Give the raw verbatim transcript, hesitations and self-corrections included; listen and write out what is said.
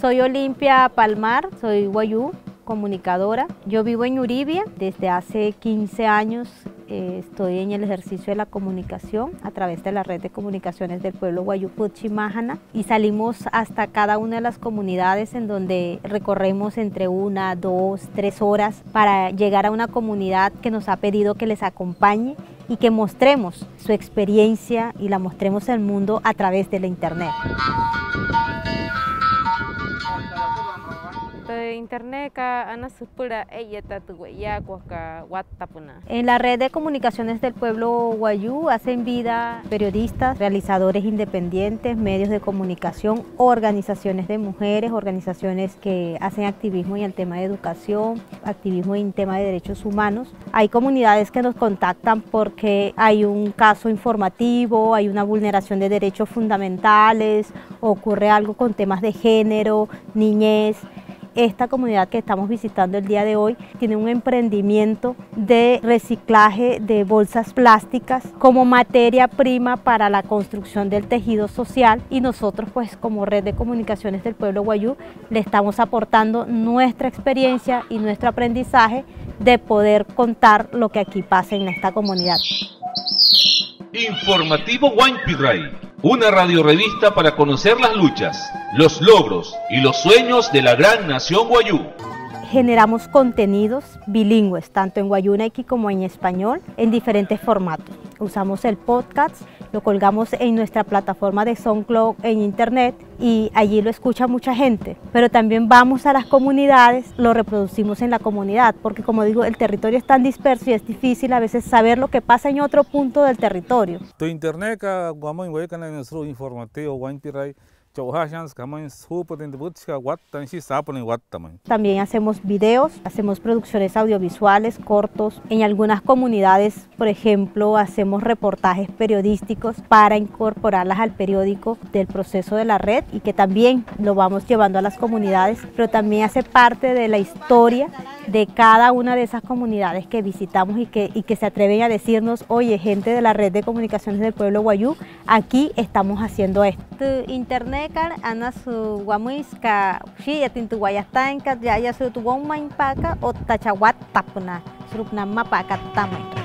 Soy Olimpia Palmar, soy wayúu, comunicadora. Yo vivo en Uribia, desde hace quince años eh, estoy en el ejercicio de la comunicación a través de la red de comunicaciones del pueblo wayúu Pütchimaajana y salimos hasta cada una de las comunidades en donde recorremos entre una, dos, tres horas para llegar a una comunidad que nos ha pedido que les acompañe y que mostremos su experiencia y la mostremos al mundo a través de la internet. En la red de comunicaciones del pueblo wayúu hacen vida periodistas, realizadores independientes, medios de comunicación, organizaciones de mujeres, organizaciones que hacen activismo en el tema de educación, activismo en tema de derechos humanos. Hay comunidades que nos contactan porque hay un caso informativo, hay una vulneración de derechos fundamentales, ocurre algo con temas de género, niñez. Esta comunidad que estamos visitando el día de hoy tiene un emprendimiento de reciclaje de bolsas plásticas como materia prima para la construcción del tejido social y nosotros pues como red de comunicaciones del pueblo wayúu le estamos aportando nuestra experiencia y nuestro aprendizaje de poder contar lo que aquí pasa en esta comunidad. Informativo Wainpirai, una radiorevista para conocer las luchas, los logros y los sueños de la gran nación wayúu. Generamos contenidos bilingües, tanto en Wayunaiki como en español, en diferentes formatos. Usamos el podcast, lo colgamos en nuestra plataforma de SoundCloud en internet y allí lo escucha mucha gente. Pero también vamos a las comunidades, lo reproducimos en la comunidad, porque como digo, el territorio es tan disperso y es difícil a veces saber lo que pasa en otro punto del territorio. Tu internet, vamos a ver en nuestro informativo Wainpirai. También hacemos videos, hacemos producciones audiovisuales, cortos. En algunas comunidades, por ejemplo, hacemos reportajes periodísticos para incorporarlas al periódico del proceso de la red y que también lo vamos llevando a las comunidades, pero también hace parte de la historia de cada una de esas comunidades que visitamos y que, y que se atreven a decirnos, oye, gente de la red de comunicaciones del pueblo wayúu, aquí estamos haciendo esto. Internet Ana su guamuisca, sí, atintu guayastanca, ya ya su tu guamuin paca, o tachaguat tapuna, surupna mapaca tamay.